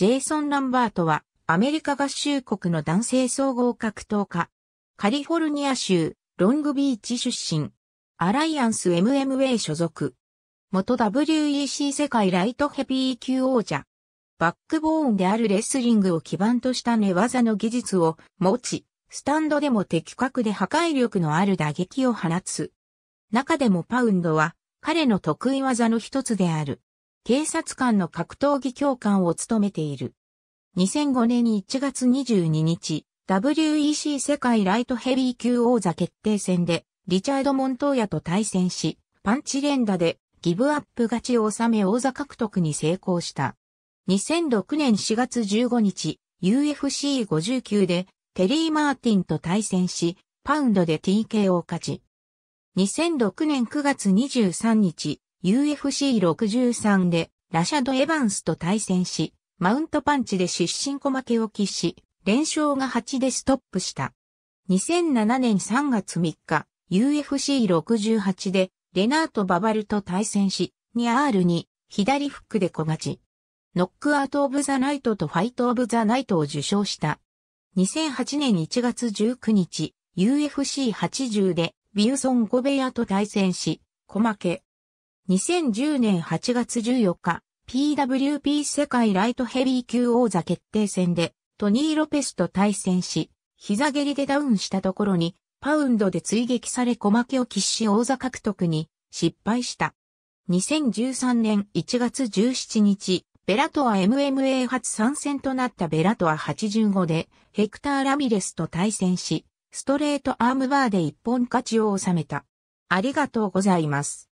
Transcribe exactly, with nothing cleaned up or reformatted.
ジェイソン・ランバートはアメリカ合衆国の男性総合格闘家。カリフォルニア州ロングビーチ出身。アライアンス エムエムエー 所属。元 ダブリューイーシー 世界ライトヘビー級王者。バックボーンであるレスリングを基盤とした寝技の技術を持ち、スタンドでも的確で破壊力のある打撃を放つ。中でもパウンドは彼の得意技の一つである。警察官の格闘技教官を務めている。にせんごねんいちがつにじゅうににち、ダブリューイーシー 世界ライトヘビー級王座決定戦で、リチャード・モントーヤと対戦し、パンチ連打でギブアップ勝ちを収め王座獲得に成功した。にせんろくねんしがつじゅうごにち、ユーエフシーごじゅうきゅう でテリー・マーティンと対戦し、パウンドで ティーケーオー 勝ち。にせんろくねんくがつにじゅうさんにち、ユーエフシーろくじゅうさん でラシャド・エヴァンスと対戦し、マウントパンチで失神小負けを喫し、連勝がはちでストップした。にせんななねんさんがつみっか、ユーエフシーろくじゅうはち でレナート・ババルと対戦し、ツーアールツー、左フックで小勝ち。ノックアウト・オブ・ザ・ナイトとファイト・オブ・ザ・ナイトを受賞した。にせんはちねんいちがつじゅうくにち、ユーエフシーはちじゅう でビウソン・ゴベヤと対戦し、小負け。にせんじゅうねんはちがつじゅうよっか、ピーダブリューピー 世界ライトヘビー級王座決定戦で、トニー・ロペスと対戦し、膝蹴りでダウンしたところに、パウンドで追撃され小負けを喫し王座獲得に失敗した。にせんじゅうさんねんいちがつじゅうしちにち、Bellator エムエムエー 初参戦となったベラトアはちじゅうごで、ヘクター・ラミレスと対戦し、ストレートアームバーで一本勝ちを収めた。ありがとうございます。